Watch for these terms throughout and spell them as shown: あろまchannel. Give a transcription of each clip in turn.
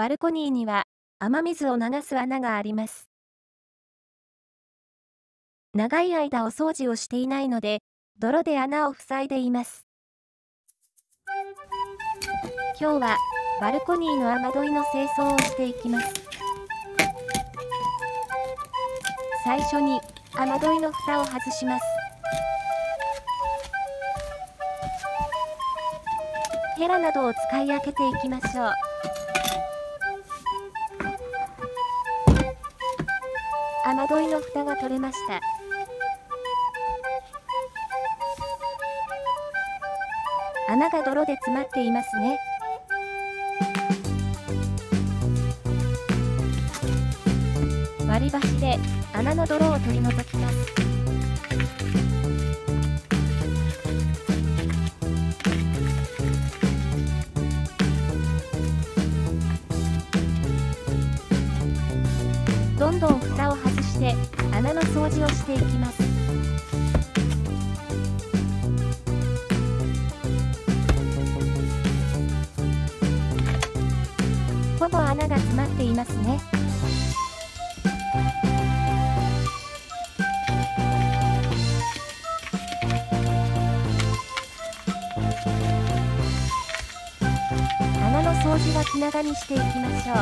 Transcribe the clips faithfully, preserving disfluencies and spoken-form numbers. バルコニーには雨水を流す穴があります。長い間お掃除をしていないので、泥で穴を塞いでいます。今日はバルコニーの雨どいの清掃をしていきます。最初に雨どいの蓋を外します。ヘラなどを使い開けていきましょう。雨どいの蓋が取れました。穴が泥で詰まっていますね。割り箸で穴の泥を取り除きます。どんどん蓋を外して穴の掃除をしていきます。ほぼ穴が詰まっていますね。穴の掃除は気長にしていきましょう。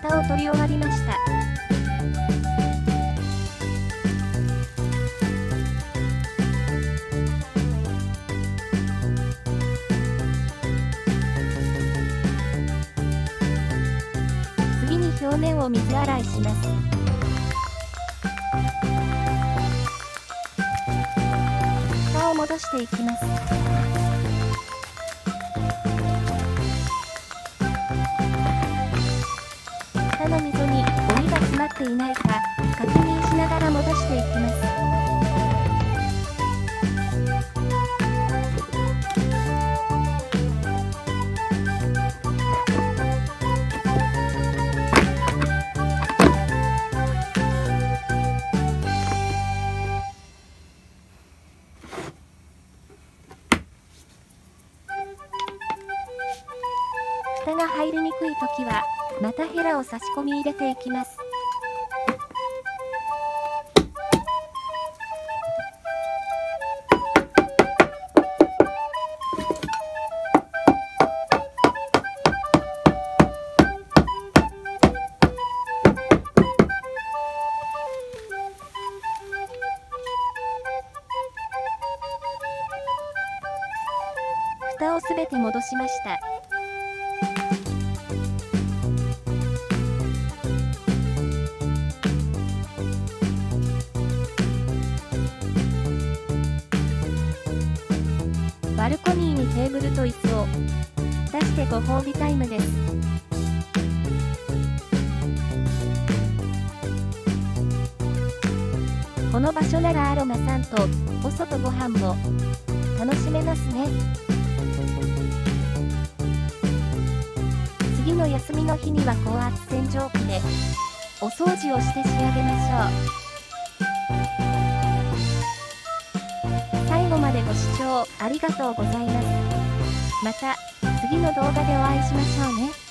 蓋を取り終わりました。表面を水洗いします。蓋を戻していきます。蓋の溝にゴミが詰まっていないか確認しながら戻していきます。蓋が入りにくいときは、またヘラを差し込み入れていきます。蓋をすべて戻しました。バルコニーにテーブルと椅子を出してご褒美タイムです。この場所ならアロマさんとお外ご飯も楽しめますね。次の休みの日には高圧洗浄機でお掃除をして仕上げましょう。最後までご視聴ありがとうございます。また次の動画でお会いしましょうね。